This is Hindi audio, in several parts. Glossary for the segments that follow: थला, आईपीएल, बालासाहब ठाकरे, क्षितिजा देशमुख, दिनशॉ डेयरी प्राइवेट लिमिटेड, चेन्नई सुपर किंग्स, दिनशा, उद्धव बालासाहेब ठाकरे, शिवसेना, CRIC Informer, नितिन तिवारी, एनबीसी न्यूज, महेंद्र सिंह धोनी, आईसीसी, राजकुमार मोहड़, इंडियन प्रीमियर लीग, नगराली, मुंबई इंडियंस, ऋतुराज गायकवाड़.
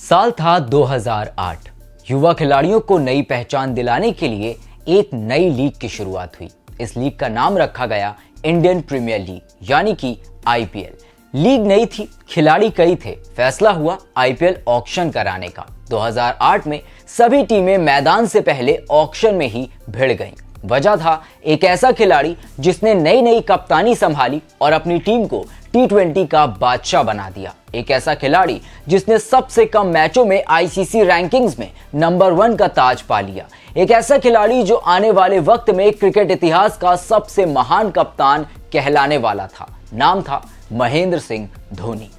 साल था 2008। युवा खिलाड़ियों को नई पहचान दिलाने के लिए एक नई लीग की शुरुआत हुई। इस लीग का नाम रखा गया इंडियन प्रीमियर लीग यानी कि आईपीएल। लीग नई थी, खिलाड़ी कई थे, फैसला हुआ आईपीएल ऑक्शन कराने का। 2008 में सभी टीमें मैदान से पहले ऑक्शन में ही भिड़ गईं। वजह था एक ऐसा खिलाड़ी जिसने नई नई कप्तानी संभाली और अपनी टीम को T20 का बादशाह बना दिया। एक ऐसा खिलाड़ी जिसने सबसे कम मैचों में आईसीसी रैंकिंग्स में नंबर 1 का ताज पा लिया। एक ऐसा खिलाड़ी जो आने वाले वक्त में क्रिकेट इतिहास का सबसे महान कप्तान कहलाने वाला था। नाम था महेंद्र सिंह धोनी।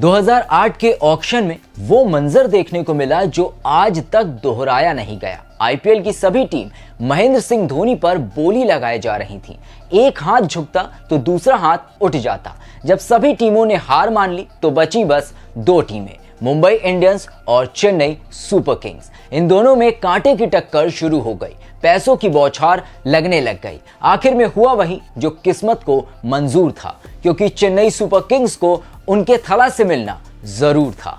2008 के ऑक्शन में वो मंजर देखने को मिला जो आज तक दोहराया नहीं गया। आईपीएल की सभी टीम महेंद्र सिंह धोनी पर बोली लगाए जा रही थी। एक हाथ झुकता तो दूसरा हाथ उठ जाता। जब सभी टीमों ने हार मान ली तो बची बस 2 टीमें, मुंबई इंडियंस और चेन्नई सुपर किंग्स। इन दोनों में कांटे की टक्कर शुरू हो गई, पैसों की बौछार लगने लग गई। आखिर में हुआ वही जो किस्मत को मंजूर था, क्योंकि चेन्नई सुपर किंग्स को उनके थला से मिलना जरूर था।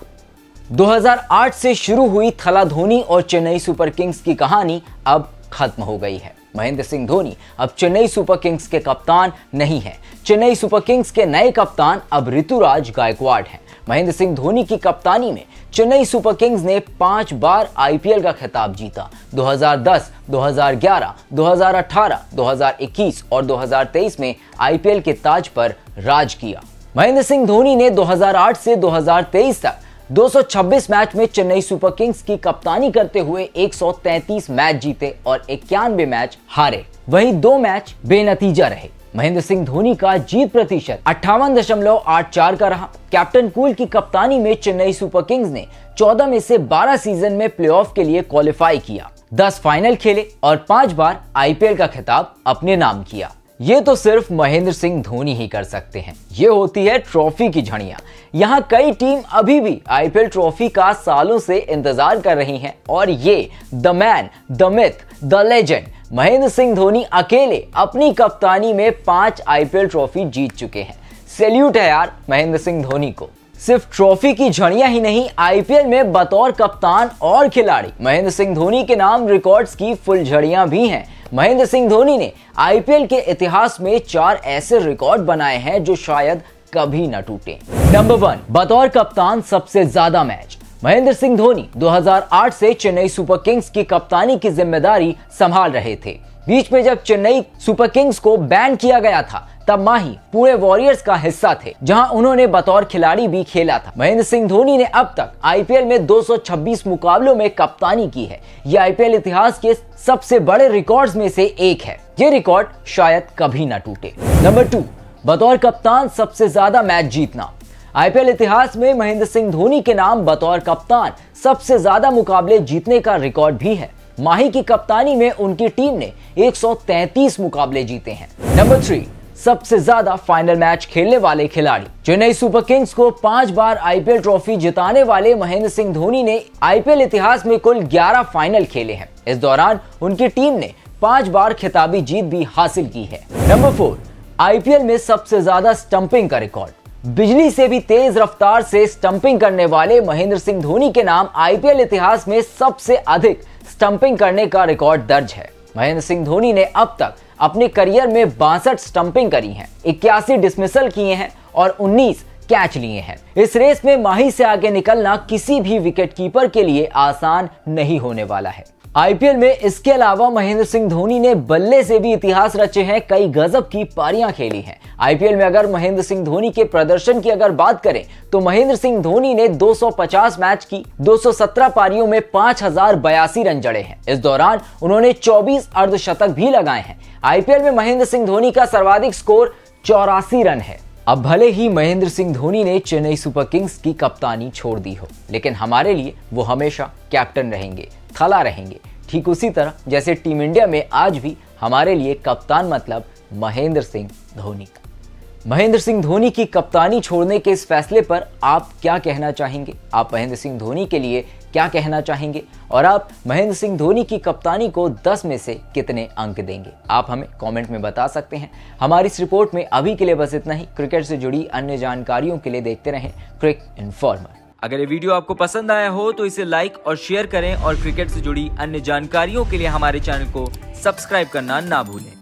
2008 से शुरू हुई थला धोनी और चेन्नई सुपर किंग्स की कहानी अब खत्म हो गई है। महेंद्र सिंह धोनी अब चेन्नई सुपर किंग्स के कप्तान नहीं हैं। चेन्नई सुपर किंग्स के नए कप्तान अब ऋतुराज गायकवाड़ हैं। महेंद्र सिंह धोनी की कप्तानी में चेन्नई सुपर किंग्स ने 5 बार आईपीएल का खिताब जीता। 2010, 2011, 2018, 2021 और 2023 में आईपीएल के ताज पर राज किया। महेंद्र सिंह धोनी ने 2008 से 2023 तक 226 मैच में चेन्नई सुपर किंग्स की कप्तानी करते हुए 133 मैच जीते और 91 मैच हारे। वहीं 2 मैच बेनतीजा रहे। महेंद्र सिंह धोनी का जीत प्रतिशत 58.84 का रहा। कैप्टन कूल की कप्तानी में चेन्नई सुपर किंग्स ने 14 में से 12 सीजन में प्लेऑफ के लिए क्वालिफाई किया, 10 फाइनल खेले और 5 बार आईपीएल का खिताब अपने नाम किया। ये तो सिर्फ महेंद्र सिंह धोनी ही कर सकते हैं। ये होती है ट्रॉफी की झड़ियां। यहाँ कई टीम अभी भी आईपीएल ट्रॉफी का सालों से इंतजार कर रही हैं और ये the man, the myth, the legend महेंद्र सिंह धोनी अकेले अपनी कप्तानी में 5 आईपीएल ट्रॉफी जीत चुके हैं। सैल्यूट है यार महेंद्र सिंह धोनी को। सिर्फ ट्रॉफी की झड़ियां ही नहीं, आईपीएल में बतौर कप्तान और खिलाड़ी महेंद्र सिंह धोनी के नाम रिकॉर्ड्स की फुलझड़ियां भी हैं। महेंद्र सिंह धोनी ने आईपीएल के इतिहास में 4 ऐसे रिकॉर्ड बनाए हैं जो शायद कभी न टूटे। नंबर 1, बतौर कप्तान सबसे ज्यादा मैच। महेंद्र सिंह धोनी 2008 से चेन्नई सुपर किंग्स की कप्तानी की जिम्मेदारी संभाल रहे थे। बीच में जब चेन्नई सुपर किंग्स को बैन किया गया था तब माही पूरे वॉरियर्स का हिस्सा थे, जहां उन्होंने बतौर खिलाड़ी भी खेला था। महेंद्र सिंह धोनी ने अब तक आईपीएल में 226 मुकाबलों में कप्तानी की है। ये आईपीएल इतिहास के सबसे बड़े रिकॉर्ड्स में से एक है। ये रिकॉर्ड शायद कभी ना टूटे। नंबर 2, बतौर कप्तान सबसे ज्यादा मैच जीतना। आईपीएल इतिहास में महेंद्र सिंह धोनी के नाम बतौर कप्तान सबसे ज्यादा मुकाबले जीतने का रिकॉर्ड भी है। माही की कप्तानी में उनकी टीम ने 133 मुकाबले जीते हैं। नंबर 3, सबसे ज्यादा फाइनल मैच खेलने वाले खिलाड़ी। चेन्नई सुपर किंग्स को 5 बार आईपीएल ट्रॉफी जिताने वाले महेंद्र सिंह धोनी ने आईपीएल इतिहास में कुल 11 फाइनल खेले हैं। इस दौरान उनकी टीम ने 5 बार खिताबी जीत भी हासिल की है। नंबर 4, आईपीएल में सबसे ज्यादा स्टंपिंग का रिकॉर्ड। बिजली से भी तेज रफ्तार से स्टंपिंग करने वाले महेंद्र सिंह धोनी के नाम आईपीएल इतिहास में सबसे अधिक स्टंपिंग करने का रिकॉर्ड दर्ज है। महेंद्र सिंह धोनी ने अब तक अपने करियर में 62 स्टंपिंग करी हैं, 81 डिसमिसल किए हैं और 19 कैच लिए हैं। इस रेस में माही से आगे निकलना किसी भी विकेटकीपर के लिए आसान नहीं होने वाला है। आईपीएल में इसके अलावा महेंद्र सिंह धोनी ने बल्ले से भी इतिहास रचे हैं, कई गजब की पारियां खेली हैं। आईपीएल में अगर महेंद्र सिंह धोनी के प्रदर्शन की अगर बात करें तो महेंद्र सिंह धोनी ने 250 मैच की 217 पारियों में 5082 रन जड़े हैं। इस दौरान उन्होंने 24 अर्धशतक भी लगाए हैं। आईपीएल में महेंद्र सिंह धोनी का सर्वाधिक स्कोर 84 रन है। अब भले ही महेंद्र सिंह धोनी ने चेन्नई सुपर किंग्स की कप्तानी छोड़ दी हो, लेकिन हमारे लिए वो हमेशा कैप्टन रहेंगे, थला रहेंगे, ठीक उसी तरह जैसे टीम इंडिया में आज भी हमारे लिए कप्तान मतलब महेंद्र सिंह धोनी। महेंद्र सिंह धोनी की कप्तानी छोड़ने के इस फैसले पर आप क्या कहना चाहेंगे? आप महेंद्र सिंह धोनी के लिए क्या कहना चाहेंगे और आप महेंद्र सिंह धोनी की कप्तानी को 10 में से कितने अंक देंगे? आप हमें कमेंट में बता सकते हैं। हमारी इस रिपोर्ट में अभी के लिए बस इतना ही। क्रिकेट से जुड़ी अन्य जानकारियों के लिए देखते रहें क्रिक इन्फॉर्मर। अगर ये वीडियो आपको पसंद आया हो तो इसे लाइक और शेयर करें और क्रिकेट से जुड़ी अन्य जानकारियों के लिए हमारे चैनल को सब्सक्राइब करना ना भूलें।